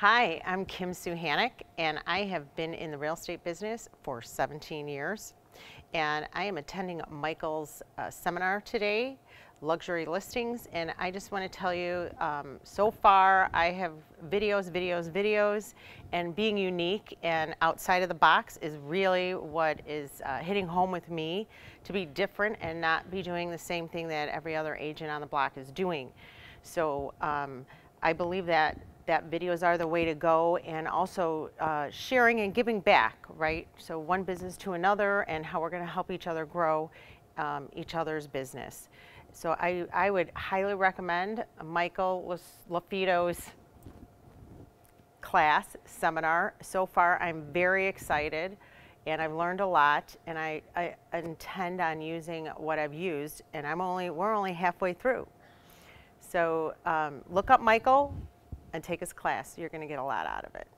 Hi, I'm Kim Suhanek, and I have been in the real estate business for 17 years. And I am attending Michael's seminar today, Luxury Listings, and I just want to tell you, so far I have videos, and being unique and outside of the box is really what is hitting home with me, to be different and not be doing the same thing that every other agent on the block is doing. So I believe that videos are the way to go, and also sharing and giving back, right? So one business to another, and how we're going to help each other grow each other's business. So I would highly recommend Michael LaFido's class seminar. So far I'm very excited, and I've learned a lot, and I intend on using what I've used, and we're only halfway through. So look up Michael and take his class. You're going to get a lot out of it.